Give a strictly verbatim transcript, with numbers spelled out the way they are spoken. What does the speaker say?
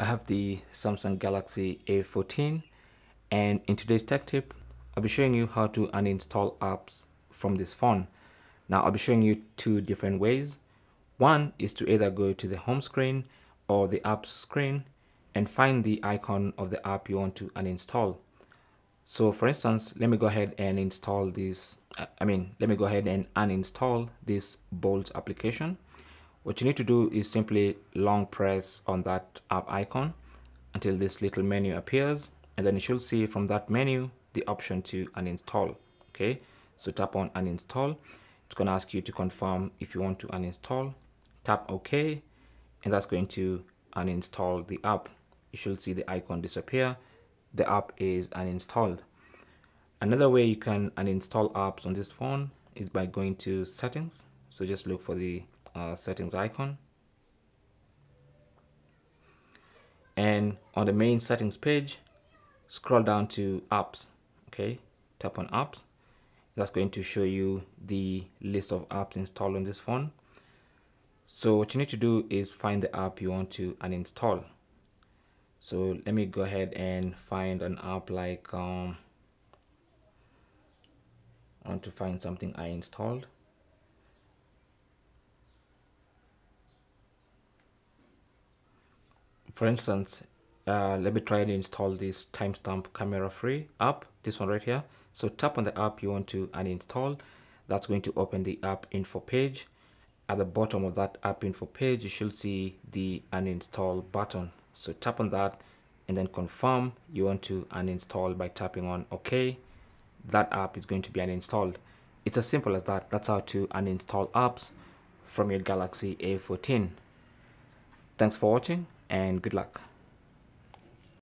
I have the Samsung Galaxy A fourteen, and in today's tech tip I'll be showing you how to uninstall apps from this phone. Now I'll be showing you two different ways. One is to either go to the home screen or the app screen and find the icon of the app you want to uninstall. So for instance, let me go ahead and install this I mean let me go ahead and uninstall this Bolt application. What you need to do is simply long press on that app icon until this little menu appears, and then you should see from that menu the option to uninstall. Okay, so tap on uninstall. It's going to ask you to confirm if you want to uninstall. Tap OK, and that's going to uninstall the app. You should see the icon disappear. The app is uninstalled. Another way you can uninstall apps on this phone is by going to settings. So just look for the Uh, settings icon, and on the main settings page scroll down to apps. Okay, tap on apps. That's going to show you the list of apps installed on this phone. So what you need to do is find the app you want to uninstall. So let me go ahead and find an app like um, I want to find something I installed. For instance, uh, let me try to install this timestamp camera free app, this one right here. So tap on the app you want to uninstall. That's going to open the app info page. At the bottom of that app info page, you should see the uninstall button. So tap on that and then confirm you want to uninstall by tapping on OK. That app is going to be uninstalled. It's as simple as that. That's how to uninstall apps from your Galaxy A fourteen. Thanks for watching, and good luck.